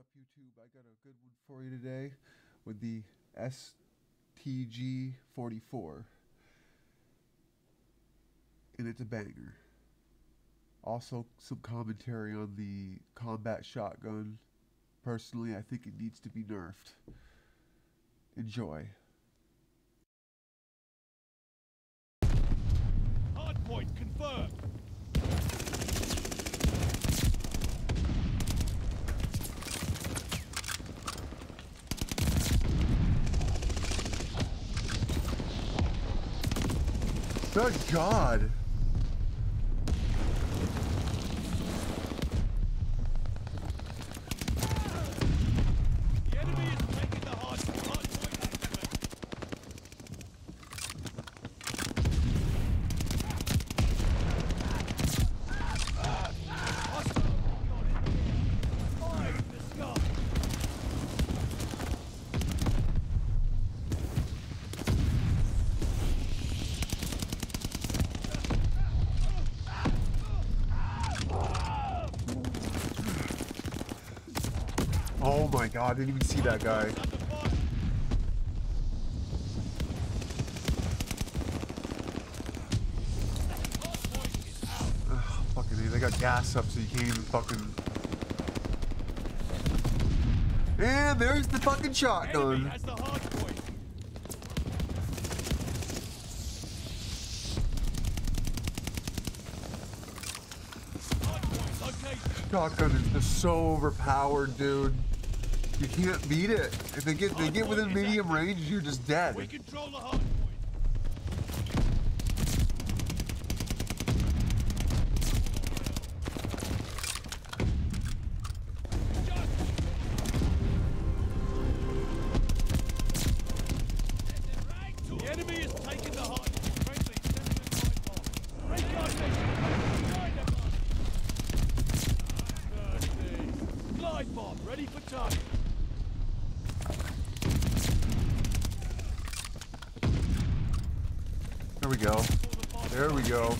up, YouTube? I got a good one for you today with the STG 44, and it's a banger. Also, some commentary on the combat shotgun. Personally, I think it needs to be nerfed. Enjoy. Hardpoint confirmed. Good God. The enemy is taking the hardpoint. Oh my God, I didn't even see that guy. Ugh, fucking dude, they got gas up so you can't even fucking... And there's the fucking shotgun. Shotgun is just so overpowered, dude. You can't beat it. If they get within medium range, you're just dead. We control the hardpoint. The enemy is taking the hardpoint. Ready for target. There we go. There we go.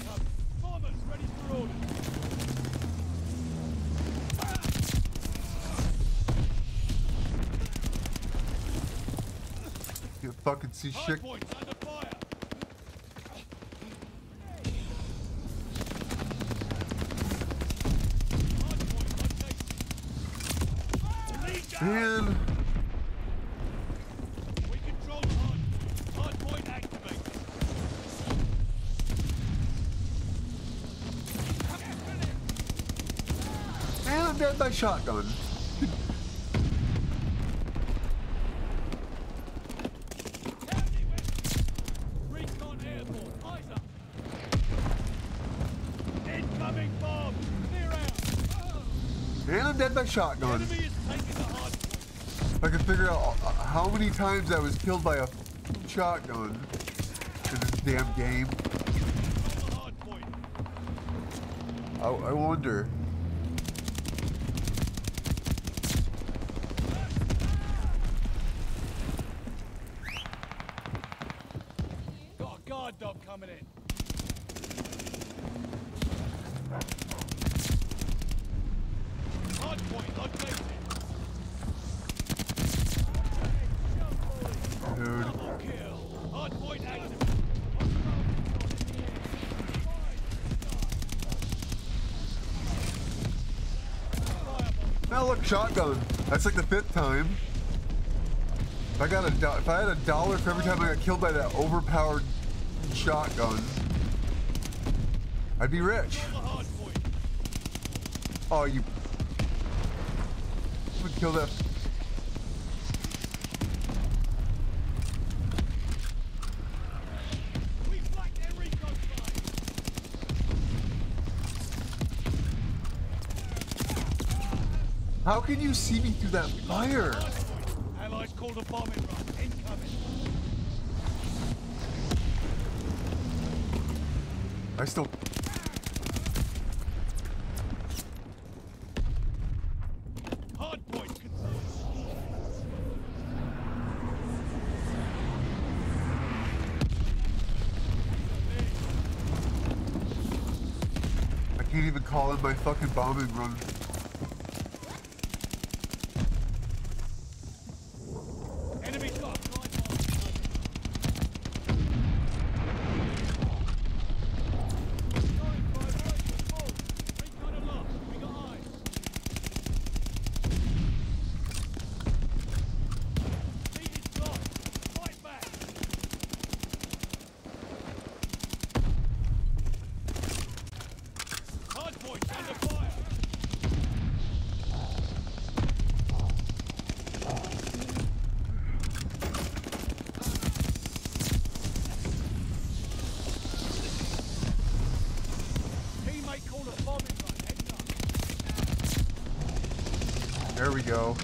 You fucking see shit. Man. We control the hardpoint activated. And I'm dead by shotgun. Recon airborne, eyes up. Incoming bomb, clear out. And I'm dead by shotgun. I can figure out how many times I was killed by a shotgun in this damn game. I wonder. Got a guard dog coming in. Hardpoint located. Dude. Now look, shotgun. That's like the fifth time. If I had $1 for every time I got killed by that overpowered shotgun, I'd be rich. Oh, you would kill that. How can you see me through that fire? Allies called a bombing run. Incoming. I still. Hardpoint confirmed. I can't even call in my fucking bombing run. There we go.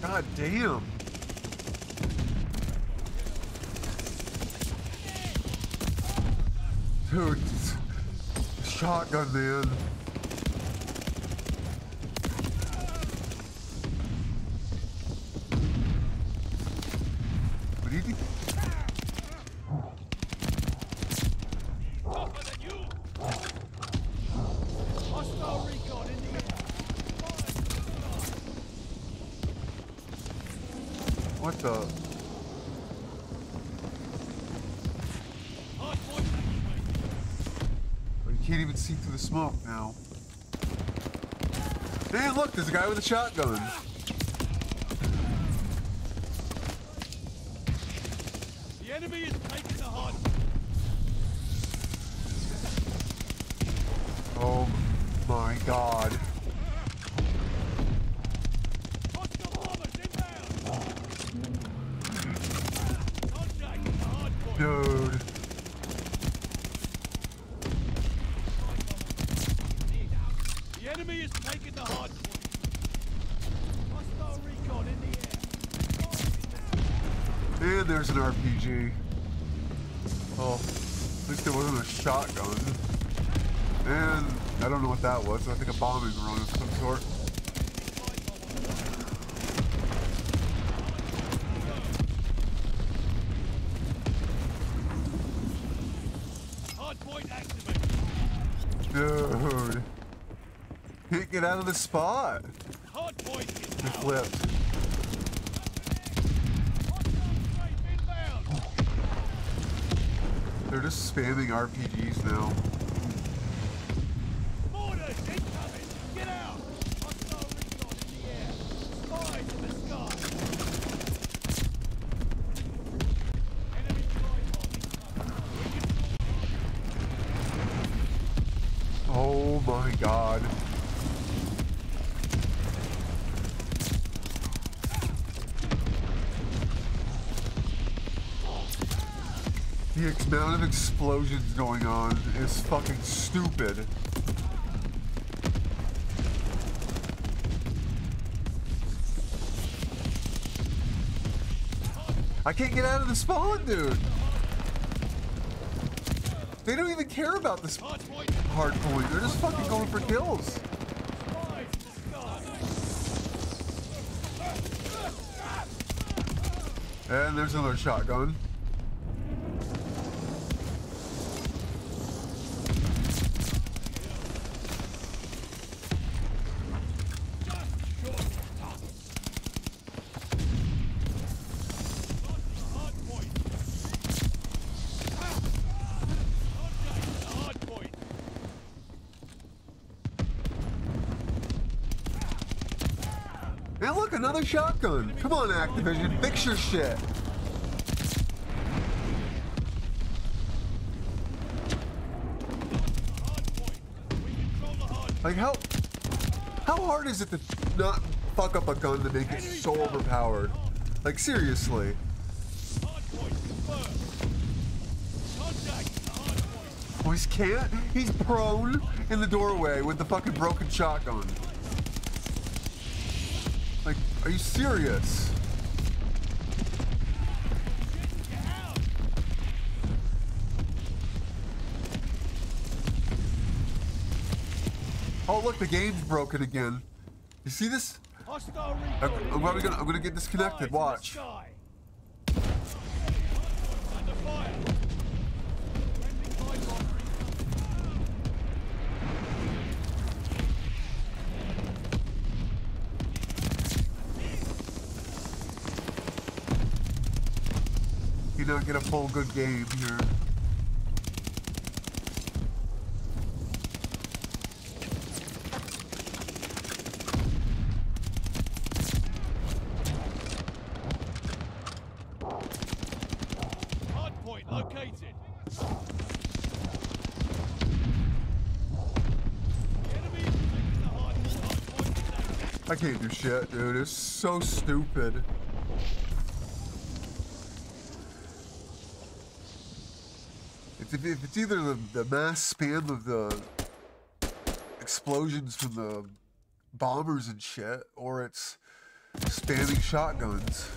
God damn. Dude, shotgun, man. What do you think? What the? Oh, you can't even see through the smoke now. Hey, look, there's a guy with a shotgun. The enemy is taking the hot. Oh my God. Dude. The enemy is taking the hard point. Hostile recon in the air. And there's an RPG. Oh, at least there wasn't a shotgun. And I don't know what that was. I think a bombing run of some sort. Dude, can't get out of the spot. Hardpoint is he flipped. They're just spamming RPGs now. Mortars incoming! Get out! Hostile recon in the air. Spies in the sky. Enemy oh my God. The amount of explosions going on is fucking stupid. I can't get out of the spawn, dude. They don't even care about this hardpoint. They're just fucking going for kills. And there's another shotgun. Now look, another shotgun. Come on, Activision, fix your shit. Like how hard is it to not fuck up a gun to make it so overpowered? Like seriously. Oh, he can't. He's prone in the doorway with the fucking broken shotgun. Like, are you serious? Oh look, the game's broken again. You see this? I'm gonna get disconnected. Watch. to get a full good game here. Hardpoint located. I can't do shit, dude. It's so stupid. If it's either the mass spam of the explosions from the bombers and shit, or it's spamming shotguns.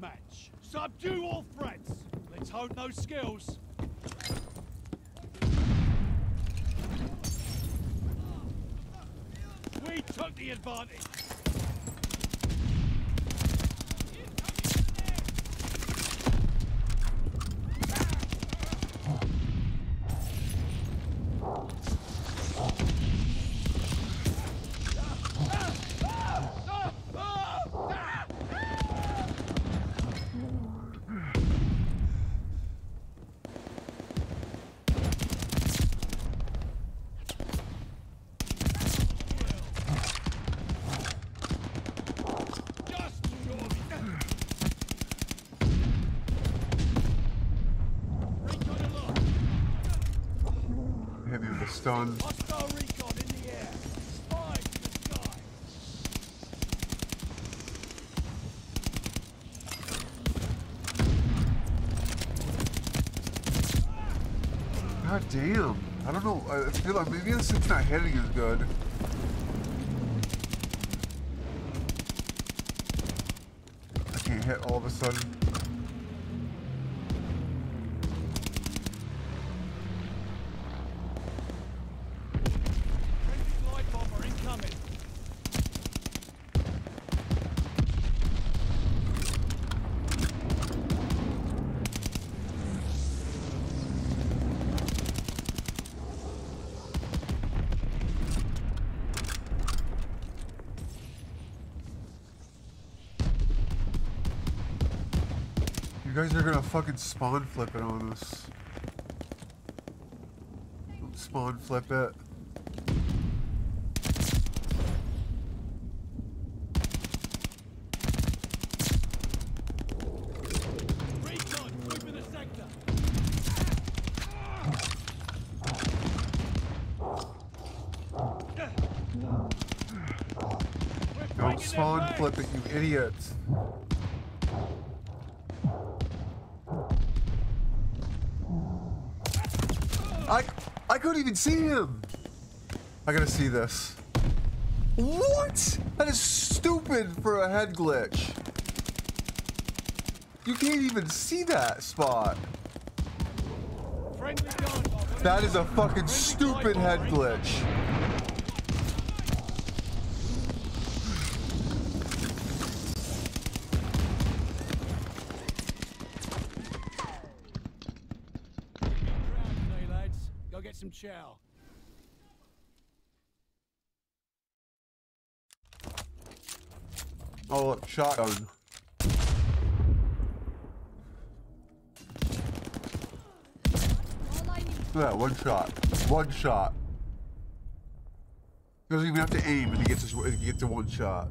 Match. Subdue all threats. Let's hone those skills. We took the advantage. Done. Hostile recon in the air. Spy the sky. God damn. I don't know. I feel like maybe this is not heading as good. I can't hit all of a sudden. You guys are gonna fucking spawn flip it on us. Don't spawn flip it. Don't spawn flip it, you idiots. I couldn't even see him. I gotta see this. What? That is stupid for a head glitch. You can't even see that spot. That is a fucking stupid head glitch. Some chow. Oh look, shotgun. Look at that, one shot. One shot. Doesn't even have to aim and it gets to one shot.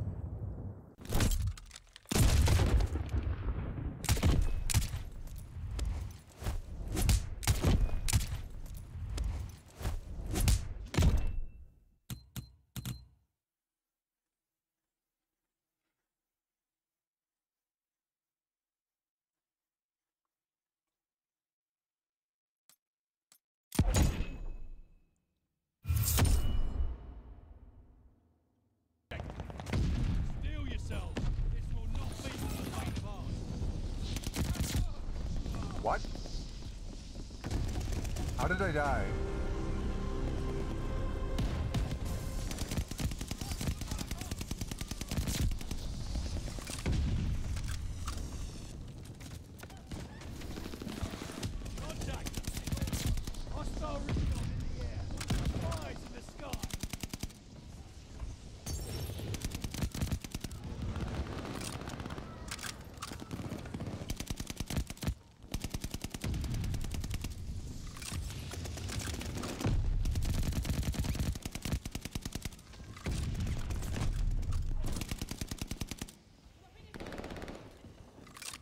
What? How did I die?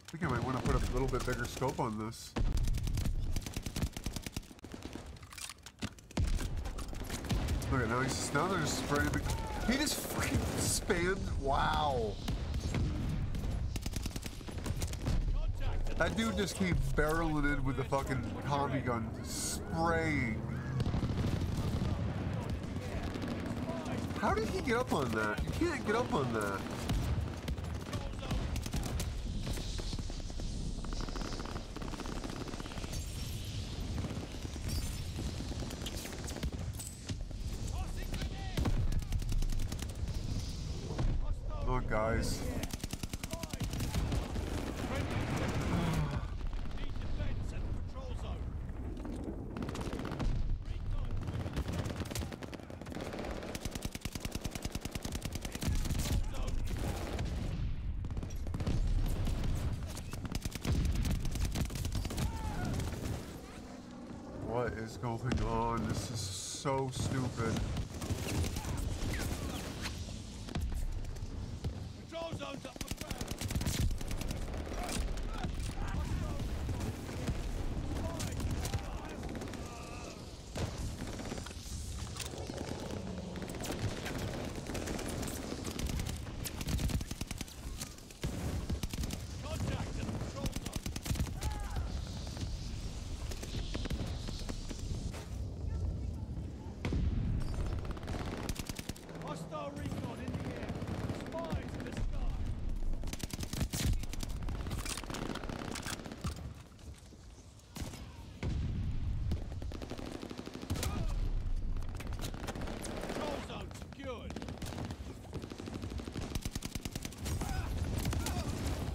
I think I might want to put a little bit bigger scope on this. Look at now they're just spraying. He just freaking spammed. Wow. That dude just came barreling in with the fucking Tommy gun, spraying. How did he get up on that? You can't get up on that. Guys, what is going on? This is so stupid.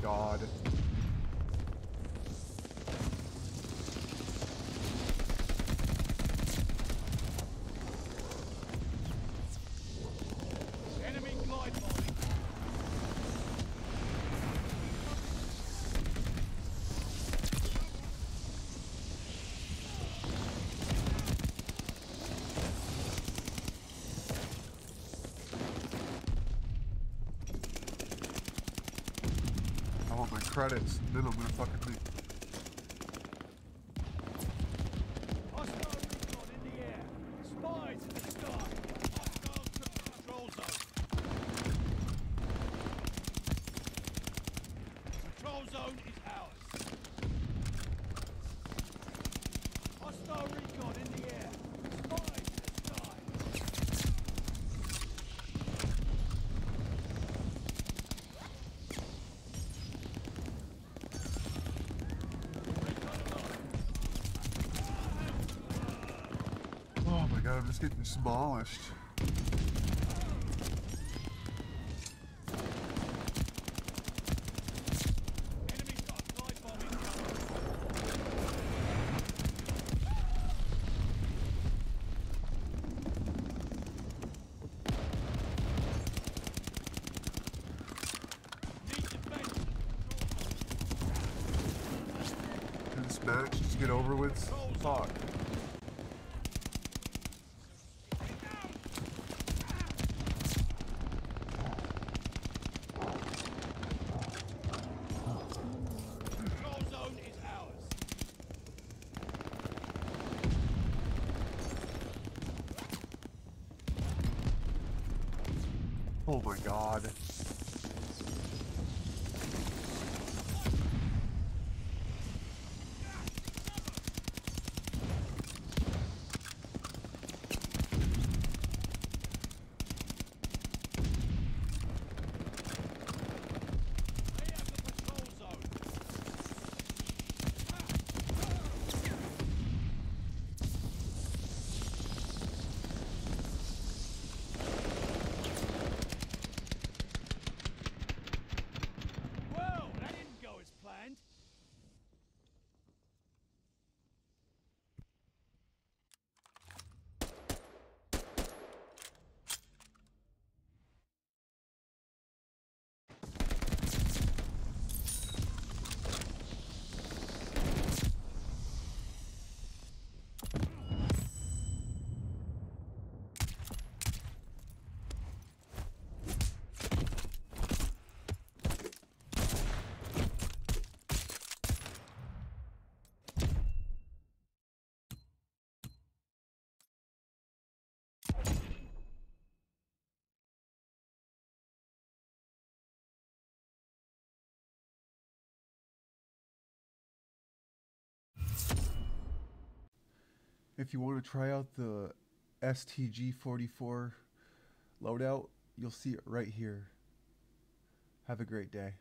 God. Credits, and then I'm gonna fucking leave. I'm just getting demolished. Can this match just get over with? Fuck. Oh my God. If you want to try out the STG 44 loadout, you'll see it right here. Have a great day.